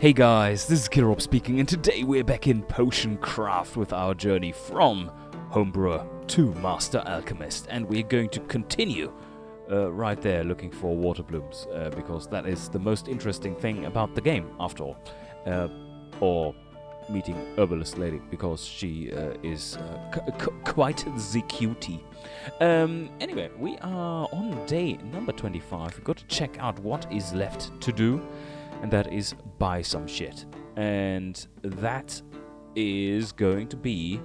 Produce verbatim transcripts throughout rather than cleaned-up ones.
Hey guys, this is KillrobPlays speaking, and today we're back in Potion Craft with our journey from Homebrewer to Master Alchemist, and we're going to continue uh, right there looking for water blooms, uh, because that is the most interesting thing about the game, after all. Uh, or meeting Herbalist Lady, because she uh, is uh, c c quite the cutie. Um, anyway, we are on day number twenty-five. We've got to check out what is left to do. And that is buy some shit. And that is going to be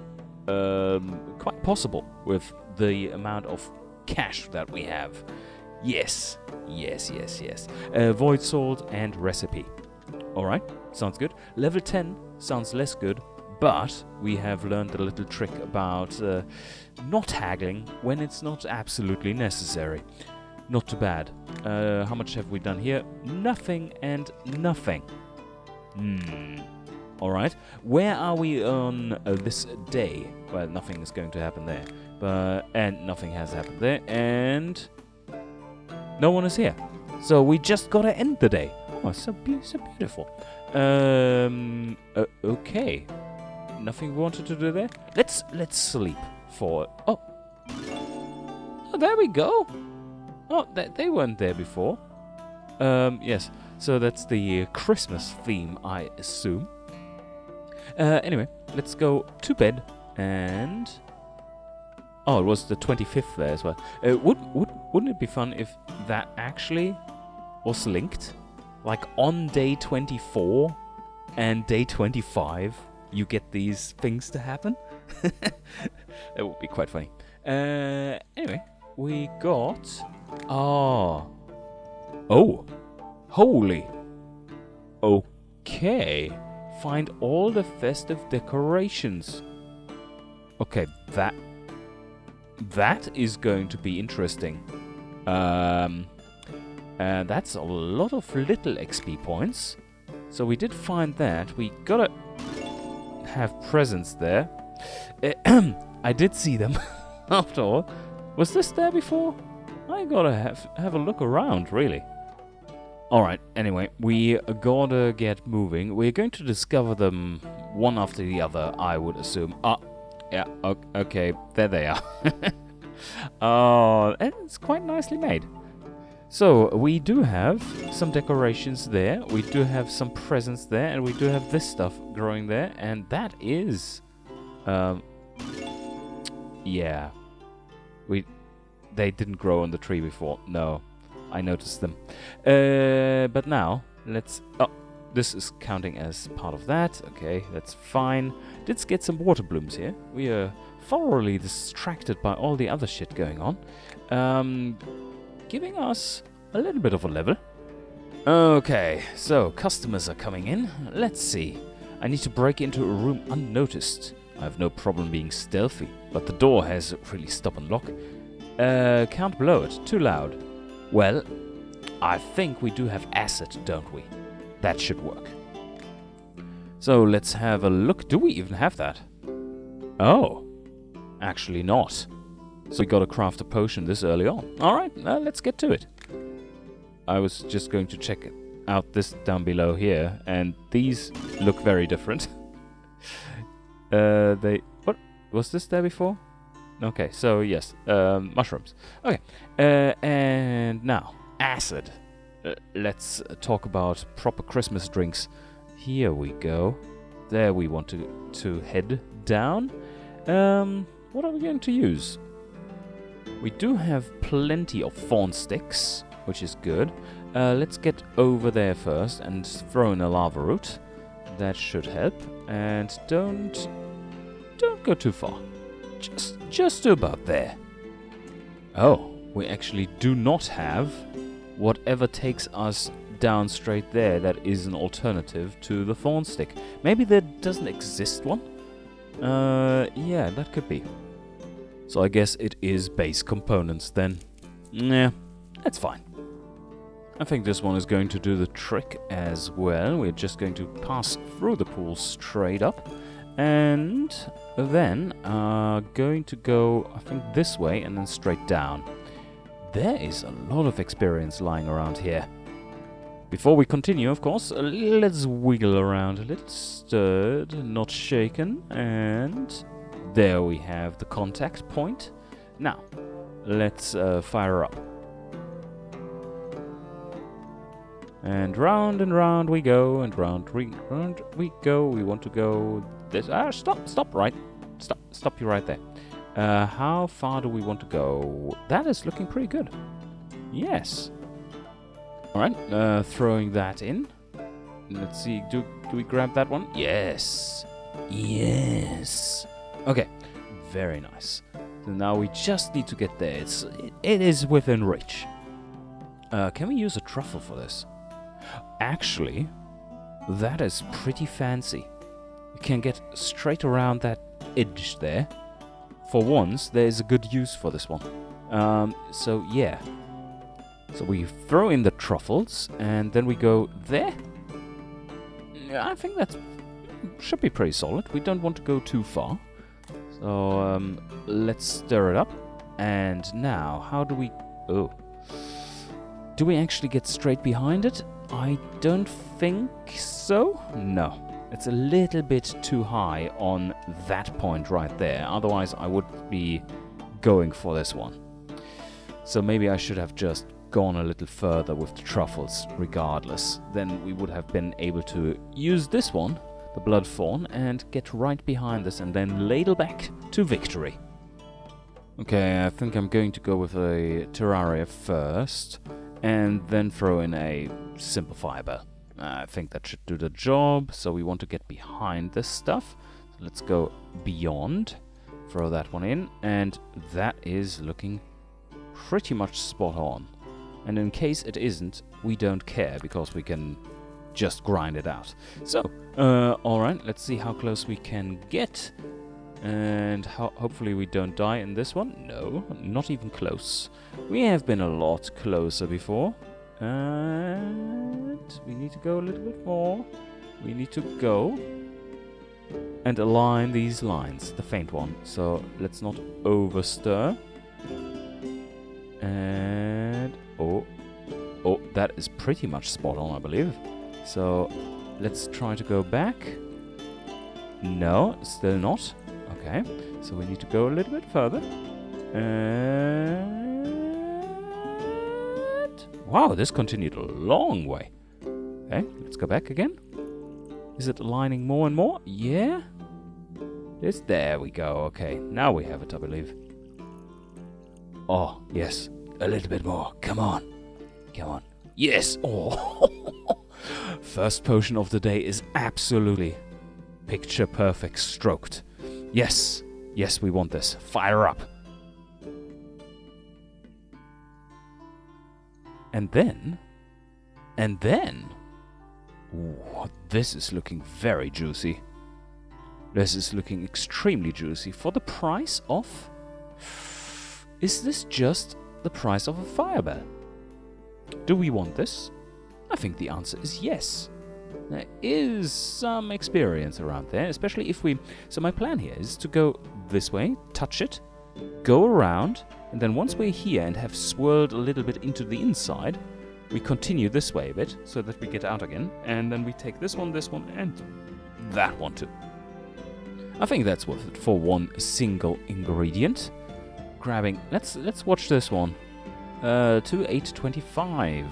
um, quite possible with the amount of cash that we have. Yes, yes, yes, yes. Uh, void salt and recipe. Alright, sounds good. Level ten sounds less good, but we have learned a little trick about uh, not haggling when it's not absolutely necessary. Not too bad. Uh, how much have we done here? Nothing and nothing. Hmm. Alright. Where are we on uh, this day? Well, nothing is going to happen there. But, and nothing has happened there. And no one is here. So we just gotta end the day. Oh, so, be so beautiful. Um, uh, okay. Nothing we wanted to do there. Let's, let's sleep for... Oh. Oh, there we go. Oh, they weren't there before. Um, yes, so that's the Christmas theme, I assume. Uh, anyway, let's go to bed and... Oh, it was the twenty-fifth there as well. Uh, would, would, wouldn't it be fun if that actually was linked? Like on day twenty-four and day twenty-five, you get these things to happen? That would be quite funny. Uh, anyway, we got... Ah. Oh. Holy. Okay. Find all the festive decorations. Okay, that... That is going to be interesting. Um, uh, that's a lot of little X P points. So we did find that. We gotta have presents there. I did see them, after all. Was this there before? I gotta have have a look around, really. Alright, anyway, we gotta get moving. We're going to discover them one after the other, I would assume. Ah, yeah, okay, there they are. Oh, uh, it's quite nicely made. So, we do have some decorations there, we do have some presents there, and we do have this stuff growing there, and that is... Um, yeah. We... They didn't grow on the tree before. No, I noticed them. Uh, but now, let's... Oh, this is counting as part of that. Okay, that's fine. Let's get some water blooms here. We are thoroughly distracted by all the other shit going on. Um, giving us a little bit of a level. Okay, so customers are coming in. Let's see. I need to break into a room unnoticed. I have no problem being stealthy, but the door has a really stubborn lock. Uh, can't blow it. Too loud. Well, I think we do have acid, don't we? That should work. So let's have a look. Do we even have that? Oh. Actually not. So we gotta craft a potion this early on. Alright, uh, let's get to it. I was just going to check out this down below here, and these look very different. uh, they... What? Was this there before? Okay, so yes, um, mushrooms. Okay, uh, and now, acid. Uh, let's talk about proper Christmas drinks. Here we go. There we want to, to head down. Um, what are we going to use? We do have plenty of thorn sticks, which is good. Uh, let's get over there first and throw in a lava root. That should help. And don't... don't go too far. Just, just about there. Oh, we actually do not have whatever takes us down straight there. That is an alternative to the thorn stick. Maybe there doesn't exist one? Uh, yeah, that could be. So I guess it is base components then. Yeah, that's fine. I think this one is going to do the trick as well. We're just going to pass through the pool straight up. And then are uh, going to go, I think, this way and then straight down. There is a lot of experience lying around here. Before we continue, of course, uh, let's wiggle around a little, stirred, not shaken, and there we have the contact point. Now, let's uh, fire up. And round and round we go, and round and round we go. We want to go this. Ah, stop, stop, right. Stop, stop you right there. Uh, how far do we want to go? That is looking pretty good. Yes. Alright, uh, throwing that in. Let's see, do, do we grab that one? Yes. Yes. Okay, very nice. So now we just need to get there. It's, it is within reach. Uh, can we use a truffle for this? Actually, that is pretty fancy. You can get straight around that edge there. For once, there is a good use for this one. Um, so, yeah. So we throw in the truffles, and then we go there. I think that should be pretty solid. We don't want to go too far. So, um, let's stir it up. And now, how do we... Oh. Do we actually get straight behind it? I don't think so. No. It's a little bit too high on that point right there. Otherwise, I would be going for this one. So maybe I should have just gone a little further with the truffles regardless. Then we would have been able to use this one, the blood fawn, and get right behind this and then ladle back to victory. Okay, I think I'm going to go with a terraria first and then throw in a simple fiber. I think that should do the job. So we want to get behind this stuff. So let's go beyond. Throw that one in. And that is looking pretty much spot on. And in case it isn't, we don't care because we can just grind it out. So, uh, alright, let's see how close we can get. And ho hopefully we don't die in this one. No, not even close. We have been a lot closer before. And we need to go a little bit more. We need to go and align these lines, the faint one. So let's not overstir. And oh, oh, that is pretty much spot on, I believe. So let's try to go back. No, still not. Okay, so we need to go a little bit further. And wow, this continued a long way. Okay, let's go back again. Is it aligning more and more? Yeah. It's, there we go. Okay, now we have it, I believe. Oh, yes. A little bit more. Come on. Come on. Yes. Oh. First potion of the day is absolutely picture perfect stroked. Yes. Yes, we want this. Fire up. And then, and then, ooh, this is looking very juicy. This is looking extremely juicy for the price of, is this just the price of a fireball? Do we want this? I think the answer is yes. There is some experience around there, especially if we, so my plan here is to go this way, touch it, go around, and then once we're here and have swirled a little bit into the inside, we continue this way a bit so that we get out again. And then we take this one, this one, and that one too. I think that's worth it for one single ingredient. Grabbing, let's let's watch this one. Uh, two eight twenty-five.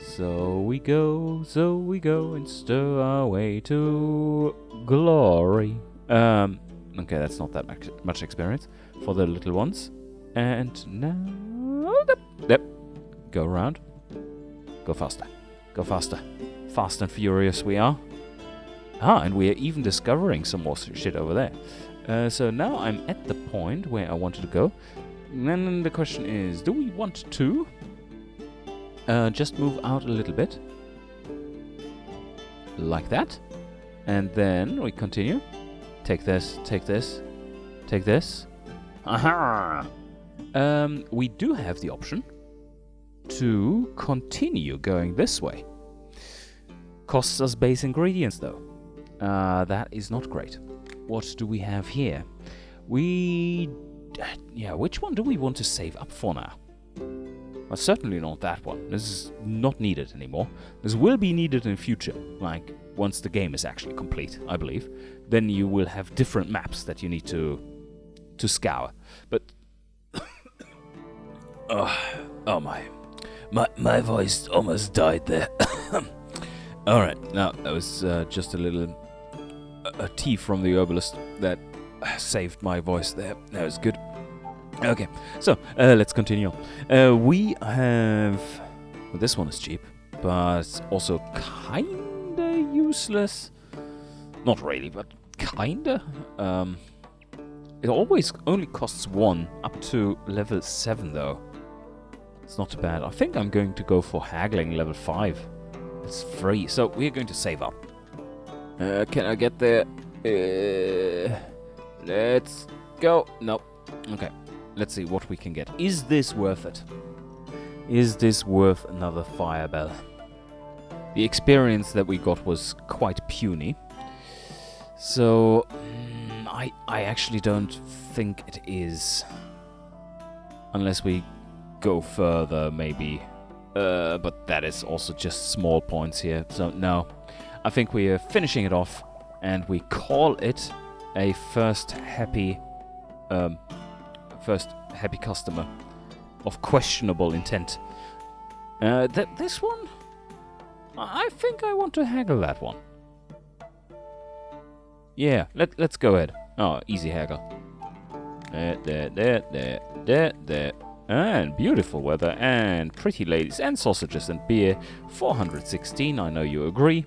So we go, so we go and stir our way to glory. Um, okay, that's not that much experience for the little ones. And now, yep, yep, go around, go faster, go faster, fast and furious we are. Ah, and we are even discovering some more shit over there. Uh, so now I'm at the point where I wanted to go. And then the question is, do we want to uh, just move out a little bit? Like that. And then we continue. Take this, take this, take this. Aha! Um, we do have the option to continue going this way. Costs us base ingredients, though. Uh, that is not great. What do we have here? We... yeah, which one do we want to save up for now? Well, certainly not that one. This is not needed anymore. This will be needed in future, like once the game is actually complete, I believe. Then you will have different maps that you need to to scour. But oh, oh my. my, my voice almost died there. All right, now that was uh, just a little a, a tea from the herbalist that saved my voice there. That was good. Okay, so uh, let's continue. Uh, we have well, this one is cheap, but also kinda useless. Not really, but kinda. Um, it always only costs one up to level seven, though. It's not too bad. I think I'm going to go for haggling level five. It's free, so we're going to save up. Uh, can I get there? Uh, let's go. No. Okay. Let's see what we can get. Is this worth it? Is this worth another firebell? The experience that we got was quite puny. So, mm, I, I actually don't think it is. Unless we go further, maybe. Uh, but that is also just small points here. So, no. I think we are finishing it off. And we call it a first happy... Um, first happy customer of questionable intent. Uh, th this one? I think I want to haggle that one. Yeah, let, let's go ahead. Oh, easy haggle. There, there, there, there, there, there. And beautiful weather, and pretty ladies, and sausages, and beer. four hundred sixteen, I know you agree.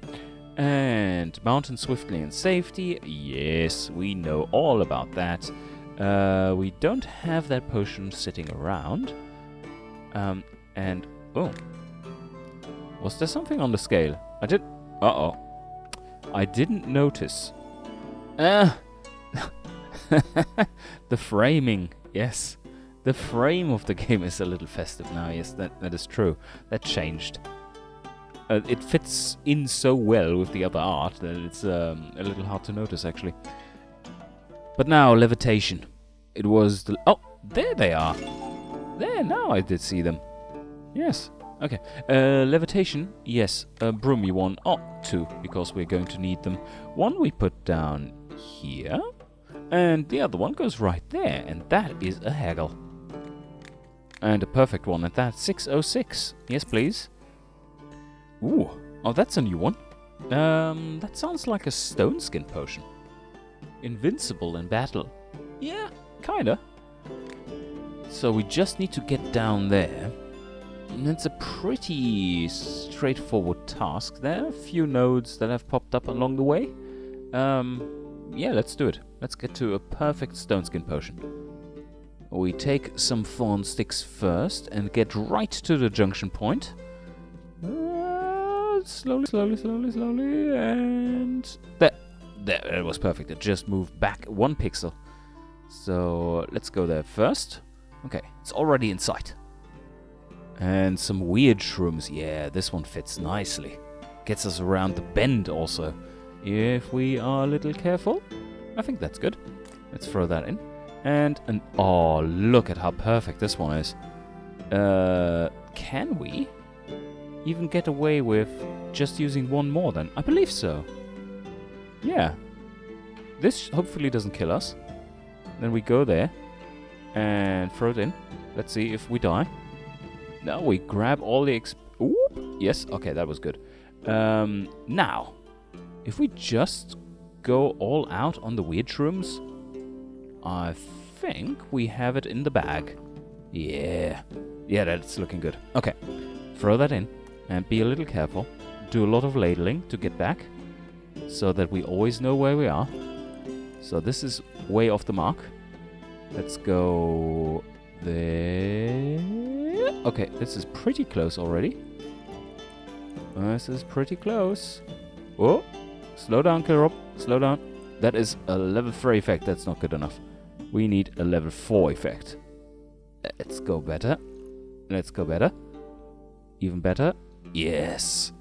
And mountain swiftly and safety. Yes, we know all about that. Uh, we don't have that potion sitting around. Um, and... Oh. Was there something on the scale? I did... Uh-oh. I didn't notice. Ah! The framing. Yes. The frame of the game is a little festive now. Yes, that, that is true. That changed. Uh, it fits in so well with the other art that it's um, a little hard to notice, actually. But now, levitation. It was the... Oh, there they are. There, now I did see them. Yes. Okay. Uh, levitation, yes. Uh, broomy one. Oh, two, because we're going to need them. One we put down here. And the other one goes right there. And that is a haggle. And a perfect one at that. six oh six. Yes, please. Ooh. Oh, that's a new one. Um, that sounds like a stone skin potion. Invincible in battle. Yeah, kinda. So we just need to get down there. And it's a pretty straightforward task. There are a few nodes that have popped up along the way. Um, yeah, let's do it. Let's get to a perfect stoneskin potion. We take some thorn sticks first and get right to the junction point. Uh, slowly, slowly, slowly, slowly, and... There. There, it was perfect. It just moved back one pixel. So let's go there first. Okay, it's already in sight. And some weird shrooms. Yeah, this one fits nicely. Gets us around the bend also. If we are a little careful. I think that's good. Let's throw that in. And an... Oh, look at how perfect this one is. Uh, can we even get away with just using one more then? I believe so. Yeah, this hopefully doesn't kill us. Then we go there and throw it in. Let's see if we die. Now we grab all the exp... Ooh, yes, okay, that was good. Um, now, if we just go all out on the weird shrooms, I think we have it in the bag. Yeah, yeah, that's looking good. Okay, throw that in and be a little careful. Do a lot of ladling to get back. So that we always know where we are. So this is way off the mark. Let's go there. Okay, this is pretty close already. This is pretty close. Oh, slow down, KillrobPlays. Slow down. That is a level three effect. That's not good enough. We need a level four effect. Let's go better. Let's go better. Even better. Yes.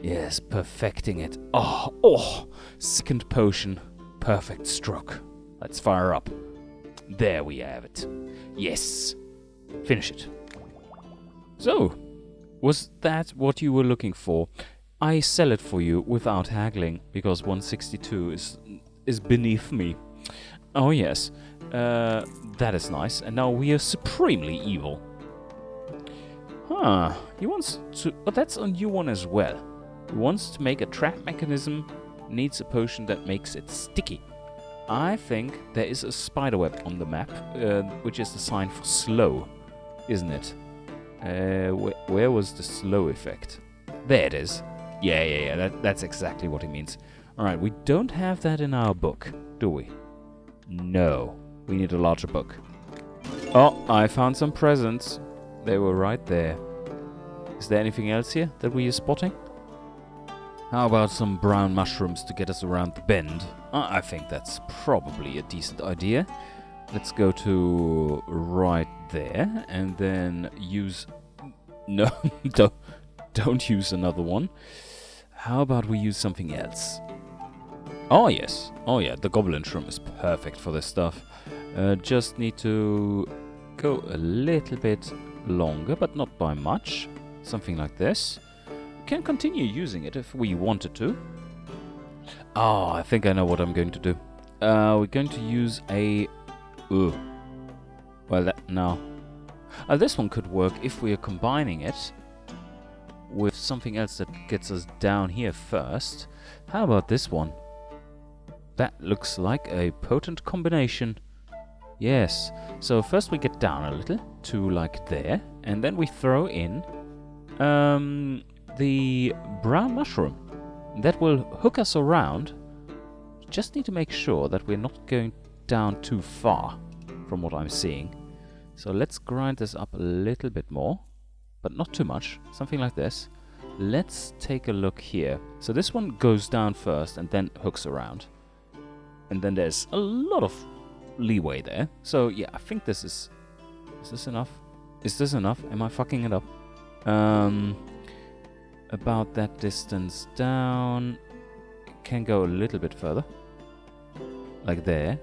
Yes, perfecting it. Oh, oh, second potion. Perfect stroke. Let's fire up. There we have it. Yes. Finish it. So, was that what you were looking for? I sell it for you without haggling, because one sixty-two is is beneath me. Oh yes, uh, that is nice. And now we are supremely evil. Huh, he wants to... But that's a new one as well. He wants to make a trap mechanism, needs a potion that makes it sticky. I think there is a spiderweb on the map, uh, which is the sign for slow, isn't it? Uh, wh where was the slow effect? There it is. Yeah, yeah, yeah, that, that's exactly what he means. Alright, we don't have that in our book, do we? No, we need a larger book. Oh, I found some presents. They were right there. Is there anything else here that we are spotting? How about some brown mushrooms to get us around the bend? Uh, I think that's probably a decent idea. Let's go to right there and then use... No, don't, don't use another one. How about we use something else? Oh yes, oh yeah, the goblin shroom is perfect for this stuff. Uh, just need to go a little bit longer, but not by much. Something like this. We can continue using it if we wanted to. Oh, I think I know what I'm going to do. Uh, we're going to use a... Ooh. Well, that... no. Uh, this one could work if we are combining it with something else that gets us down here first. How about this one? That looks like a potent combination. Yes, so first we get down a little to like there, and then we throw in um, the brown mushroom. That will hook us around. Just need to make sure that we're not going down too far from what I'm seeing. So let's grind this up a little bit more, but not too much, something like this. Let's take a look here. So this one goes down first and then hooks around. And then there's a lot of leeway there. So yeah, I think this is... Is this enough? Is this enough? Am I fucking it up? Um, about that distance down... Can go a little bit further. Like there.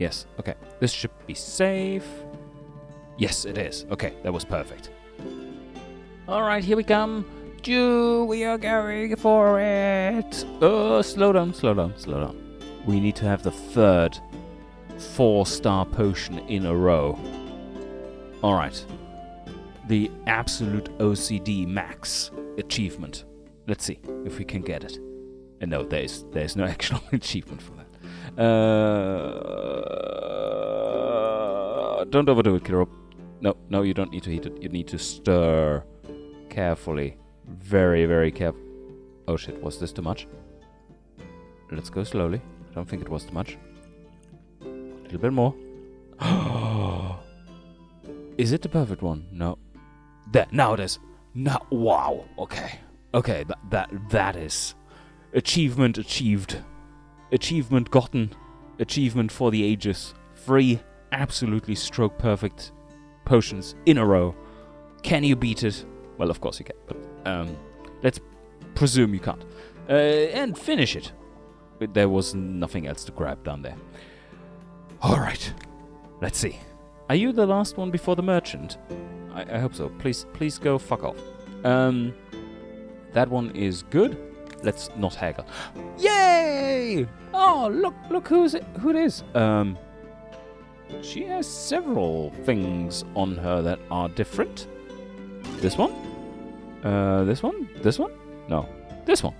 Yes, okay. This should be safe. Yes, it is. Okay, that was perfect. Alright, here we come. Jew, we are going for it. Oh, slow down, slow down, slow down. We need to have the third four-star potion in a row. Alright. The absolute O C D max achievement. Let's see if we can get it. And no, there's there's no actual achievement for that. Uh, don't overdo it, Killrob. No, no, you don't need to heat it. You need to stir carefully. Very, very careful. Oh shit, was this too much? Let's go slowly. I don't think it was too much. A little bit more. Is it the perfect one? No. There, now it is. No, wow. Okay. Okay, that that that is achievement achieved. Achievement gotten. Achievement for the ages. Three absolutely stroke perfect potions in a row. Can you beat it? Well, of course you can, but um, let's presume you can't. Uh, and finish it. But there was nothing else to grab down there. Alright, let's see. Are you the last one before the merchant? I, I hope so. Please, please go fuck off. Um, that one is good. Let's not haggle. Yay! Oh, look, look who's it, who it is. Um, she has several things on her that are different. This one? Uh, this one? This one? No. This one?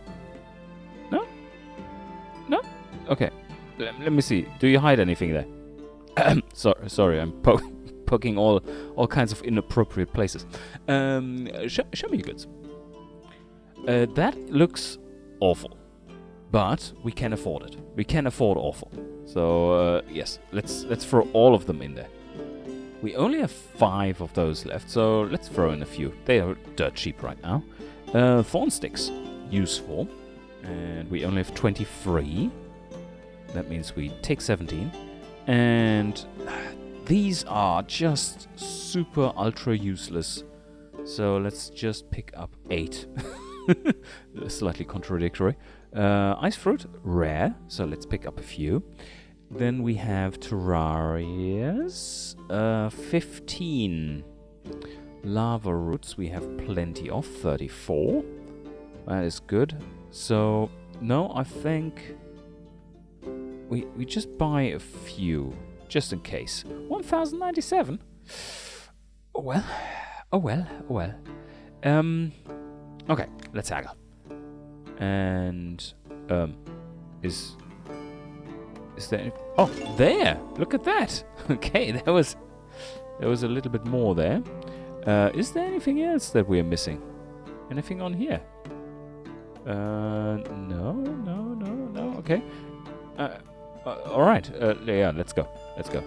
No? No? Okay. L let me see. Do you hide anything there? sorry, sorry, I'm po poking all all kinds of inappropriate places. Um, sh show me your goods. Uh, that looks awful, but we can afford it. We can afford awful. So uh, yes, let's let's throw all of them in there. We only have five of those left, so let's throw in a few. They are dirt cheap right now. Uh, thorn sticks, useful, and we only have twenty-three. That means we take seventeen. And these are just super ultra useless. So let's just pick up eight. Slightly contradictory. Uh, ice fruit, rare. So let's pick up a few. Then we have terrarias. Uh, fifteen. Lava roots we have plenty of, thirty-four. That is good. So, no, I think we, we just buy a few, just in case. one thousand ninety-seven? Oh well, oh well, oh well. Um, okay, let's haggle. And, um, is... Is there any... Oh, there! Look at that! Okay, there was... There was a little bit more there. Uh, is there anything else that we're missing? Anything on here? Uh, no, no, no, no, okay. Uh, uh, Alright, uh, yeah, let's go, let's go.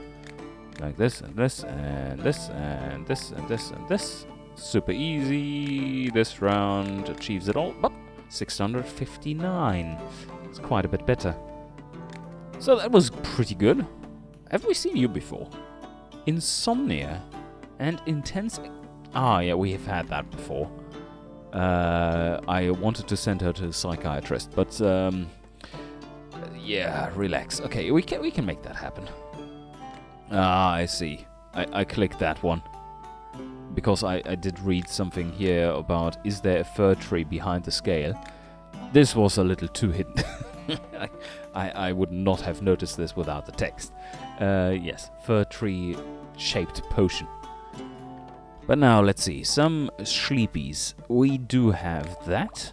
Like this, and this, and this, and this, and this, and this. Super easy, this round achieves it all, but six hundred fifty-nine. It's quite a bit better. So that was pretty good. Have we seen you before? Insomnia and intense... Ah, yeah, we have had that before. Uh, I wanted to send her to a psychiatrist, but um, yeah, relax. Okay, we can we can make that happen. Ah, I see. I, I clicked that one because I, I did read something here about is there a fir tree behind the scale? This was a little too hidden. I, I would not have noticed this without the text. Uh, yes, fir tree shaped potion. But now let's see, some sleepies. We do have that.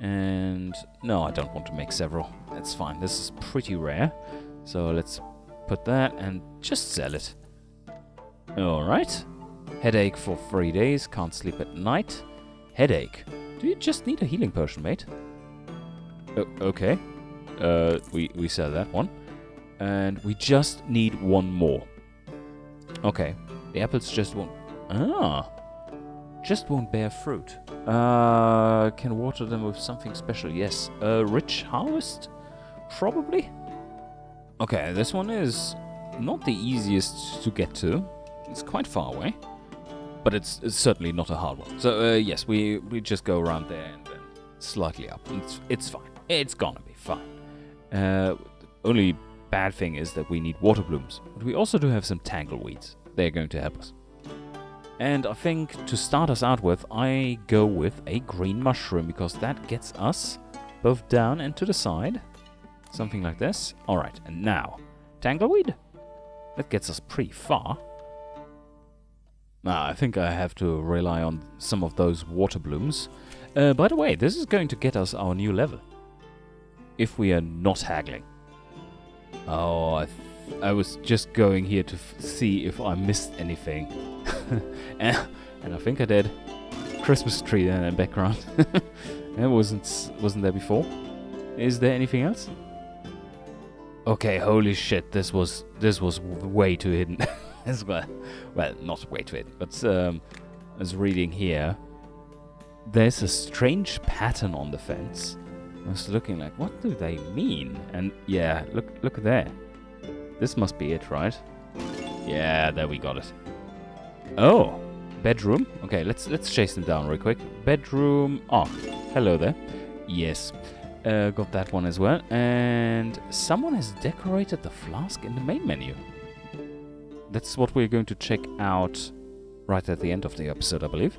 And no, I don't want to make several. That's fine, this is pretty rare. So let's put that and just sell it. Alright. Headache for three days, can't sleep at night. Headache. Do you just need a healing potion, mate? O- okay. Uh, we, we sell that one. And we just need one more. Okay. The apples just won't... Ah, just won't bear fruit. Uh, can water them with something special, yes. A rich harvest, probably? Okay, this one is not the easiest to get to. It's quite far away, but it's, it's certainly not a hard one. So uh, yes, we, we just go around there and then slightly up. It's, it's fine, it's gonna be fine. Uh, only bad thing is that we need water blooms, but we also do have some tangleweeds. They're going to help us. And I think to start us out with, I go with a green mushroom, because that gets us both down and to the side. Something like this. Alright, and now, tangleweed. That gets us pretty far. Ah, I think I have to rely on some of those water blooms. Uh, by the way, this is going to get us our new level. If we are not haggling. Oh, I, th I was just going here to f see if I missed anything. and, and I think I did. Christmas tree there in the background. That wasn't wasn't there before. Is there anything else? Okay, holy shit! This was this was way too hidden. As well, well, not way too hidden. But um, I was reading here. There's a strange pattern on the fence. I was looking like, what do they mean? And yeah, look look there. This must be it, right? Yeah, there we got it. Oh, bedroom. Okay, let's let's chase them down real quick. Bedroom. Oh, hello there. Yes, uh, got that one as well. And someone has decorated the flask in the main menu. That's what we're going to check out right at the end of the episode, I believe.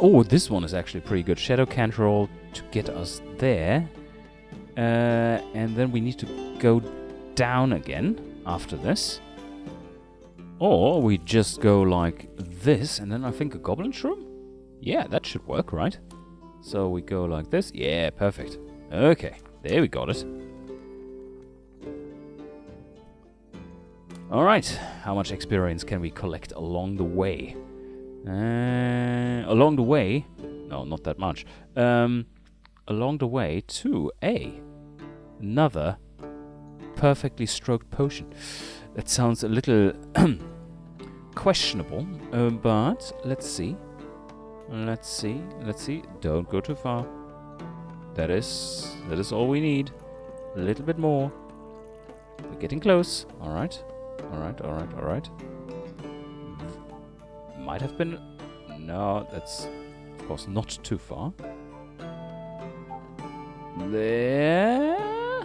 Oh, this one is actually pretty good. Shadow Cantrol to get us there. Uh, and then we need to go down again after this. Or we just go like this, and then I think a goblin shroom? Yeah, that should work, right? So we go like this. Yeah, perfect. Okay, there we got it. Alright, how much experience can we collect along the way? Uh, along the way... No, not that much. Um, along the way to a... another perfectly stroked potion. That sounds a little... questionable, uh, but let's see, let's see, let's see. Don't go too far. That is, that is all we need. A little bit more. We're getting close. All right, all right, all right, all right. Might have been. No, that's of course not too far. There,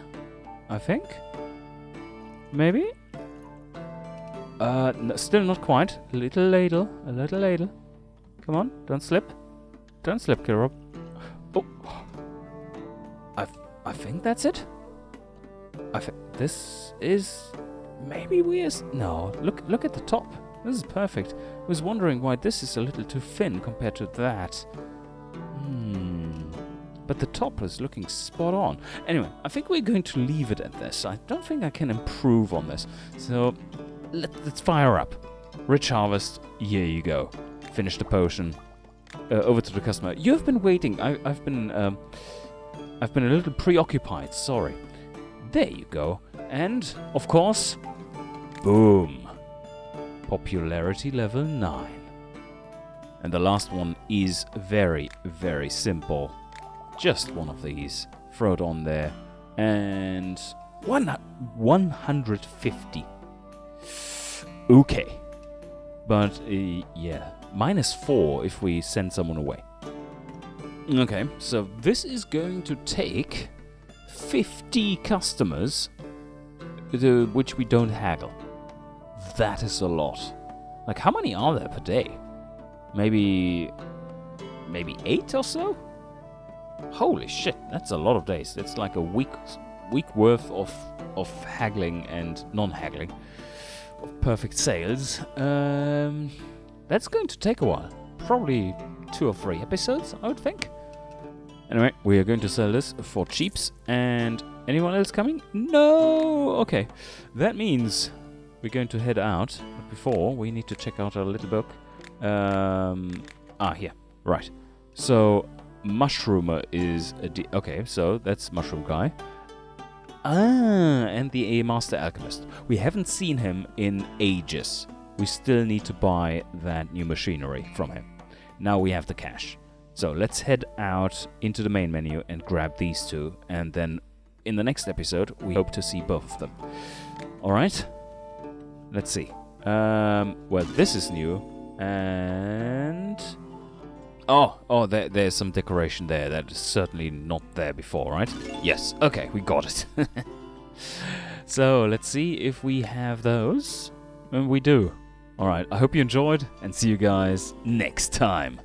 I think. Maybe. Uh, no, still not quite. A little ladle, a little ladle. Come on, don't slip. Don't slip, KillrobPlays. Oh. I, I think that's it. I think this is... Maybe we're... No, look, look at the top. This is perfect. I was wondering why this is a little too thin compared to that. Hmm. But the top is looking spot on. Anyway, I think we're going to leave it at this. I don't think I can improve on this. So... Let's fire up. Rich harvest. Here you go. Finish the potion. Uh, over to the customer. You've been waiting. I, I've been, um, I've been a little preoccupied. Sorry. There you go. And of course, boom. Popularity level nine. And the last one is very, very simple. Just one of these. Throw it on there. And one one hundred fifty. Okay, but uh, yeah, minus four if we send someone away. Okay, so this is going to take fifty customers, the, which we don't haggle. That is a lot. Like, how many are there per day? Maybe, maybe eight or so. Holy shit, that's a lot of days. That's like a week, week worth of of haggling and non-haggling. Of perfect sales. Um, that's going to take a while. Probably two or three episodes, I would think. Anyway, we are going to sell this for cheaps. And anyone else coming? No! Okay. That means we're going to head out. But before, we need to check out our little book. Um, ah, here. Right. So, Mushroomer is... A d okay, so that's Mushroom Guy. Ah, and the A Master Alchemist. We haven't seen him in ages. We still need to buy that new machinery from him. Now we have the cash. So let's head out into the main menu and grab these two. And then in the next episode, we hope to see both of them. All right. Let's see. Um, well, this is new. And... Oh, oh, there, there's some decoration there that is certainly not there before, right? Yes, okay, we got it. So, let's see if we have those. And we do. Alright, I hope you enjoyed, and see you guys next time.